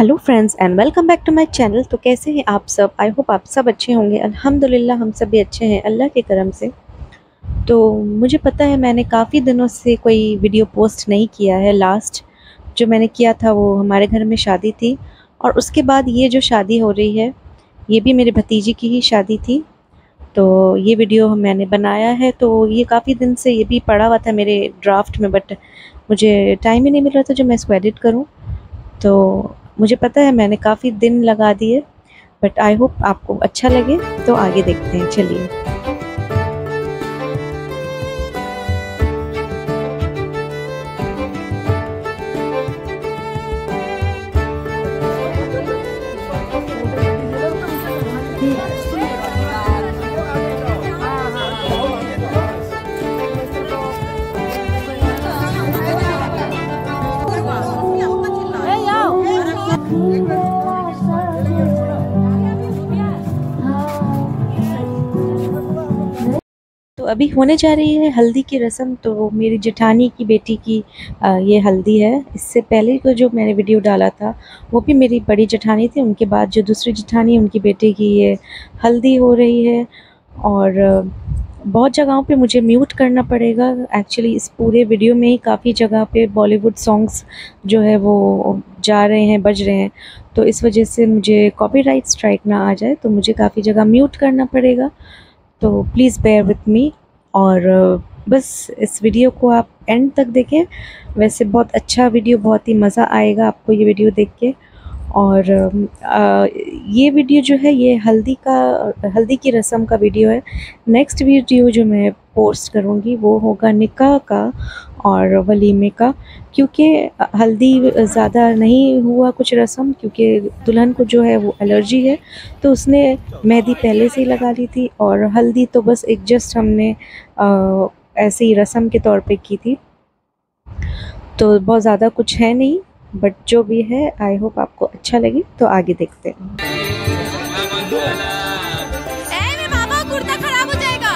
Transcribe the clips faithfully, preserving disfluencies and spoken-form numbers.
Hello friends and welcome back to my channel. तो कैसे हैं आप सब? आई होप आप सब अच्छे होंगे। अल्हम्दुलिल्लाह हम सब भी अच्छे हैं अल्लाह के करम से। तो मुझे पता है मैंने काफ़ी दिनों से कोई वीडियो पोस्ट नहीं किया है। लास्ट जो मैंने किया था वो हमारे घर में शादी थी, और उसके बाद ये जो शादी हो रही है ये भी मेरे भतीजी की ही शादी थी। तो ये वीडियो मैंने बनाया है। तो ये काफ़ी दिन से ये भी पड़ा हुआ था मेरे ड्राफ्ट में, बट मुझे टाइम ही नहीं मिल रहा था जो मैं इसको एडिट करूँ। तो मुझे पता है मैंने काफ़ी दिन लगा दिए, बट आई होप आपको अच्छा लगे। तो आगे देखते हैं, चलिए। तो अभी होने जा रही है हल्दी की रस्म। तो मेरी जेठानी की बेटी की ये हल्दी है। इससे पहले को जो मैंने वीडियो डाला था वो भी मेरी बड़ी जेठानी थी, उनके बाद जो दूसरी जेठानी उनकी बेटी की ये हल्दी हो रही है। और बहुत जगहों पे मुझे म्यूट करना पड़ेगा एक्चुअली। इस पूरे वीडियो में ही काफ़ी जगह पे बॉलीवुड सॉन्ग्स जो है वो जा रहे हैं, बज रहे हैं, तो इस वजह से मुझे कॉपीराइट स्ट्राइक ना आ जाए, तो मुझे काफ़ी जगह म्यूट करना पड़ेगा। तो प्लीज़ बेयर विथ मी और बस इस वीडियो को आप एंड तक देखें। वैसे बहुत अच्छा वीडियो, बहुत ही मज़ा आएगा आपको ये वीडियो देख के। और आ, ये वीडियो जो है ये हल्दी का हल्दी की रस्म का वीडियो है। नेक्स्ट वीडियो जो मैं पोस्ट करूँगी वो होगा निकाह का और वलीमे का, क्योंकि हल्दी ज़्यादा नहीं हुआ कुछ रस्म, क्योंकि दुल्हन को जो है वो एलर्जी है, तो उसने मेहंदी पहले से ही लगा ली थी, और हल्दी तो बस एक जस्ट हमने आ, ऐसे ही रस्म के तौर पे की थी। तो बहुत ज़्यादा कुछ है नहीं, बट जो भी है आई होप आपको अच्छा लगे। तो आगे देखते हैं। ए बाबा कुर्ता खराब हो जाएगा।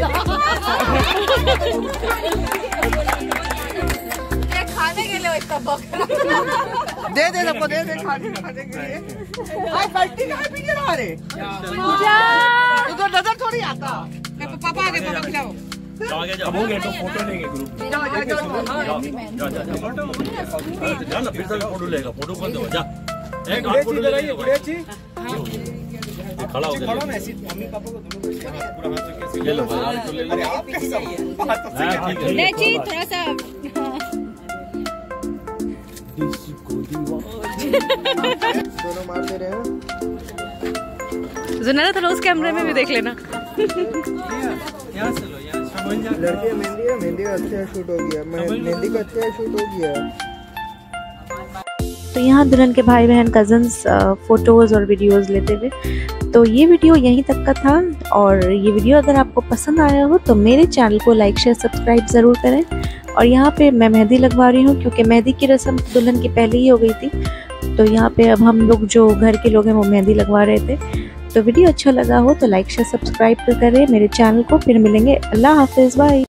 खाने के लिए इतना बकरा दे दे सबको दे दे खाने खाने के लिए। आज बाल्टी कहाँ पी के रहा रे? उधर नजर थोड़ी आता। पापा आगे पापा खिलाओ। अब हो गया तो फोटो लेंगे ग्रुप में। जा जा जा फोटो जा ना फिर से फोटो लेगा। फोटो कौन देगा? जा एक आप फोटो ले लीजिए। गुड़ेची खड़ा हो जाओ ना। ऐसी मम्मी पापा को दोनों पूरा हाथ से कैसे ले लो। अरे आप कैसे हो? गुड़ेची थोड़ा सा इसको दीवार दोनों मार दे रहे हैं। ज़नारा थोड़ा उस कैमरे में भी देख लेना। यहाँ से लो यहाँ लड़के मेहंदी है। मेहंदी का अच्छा शूट हो गया। मेहंदी का अच्छा शूट हो गया। तो यहाँ दुल्हन के भाई बहन कजन्स फोटोज़ और वीडियोज़ लेते हुए। तो ये वीडियो यहीं तक का था और ये वीडियो अगर आपको पसंद आया हो तो मेरे चैनल को लाइक शेयर सब्सक्राइब ज़रूर करें। और यहाँ पे मैं मेहंदी लगवा रही हूँ क्योंकि मेहंदी की रस्म दुल्हन की पहले ही हो गई थी। तो यहाँ पे अब हम लोग जो घर के लोग हैं वो मेहंदी लगवा रहे थे। तो वीडियो अच्छा लगा हो तो लाइक शेयर सब्सक्राइब करें मेरे चैनल को। फिर मिलेंगे। अल्लाह हाफिज़। बाय।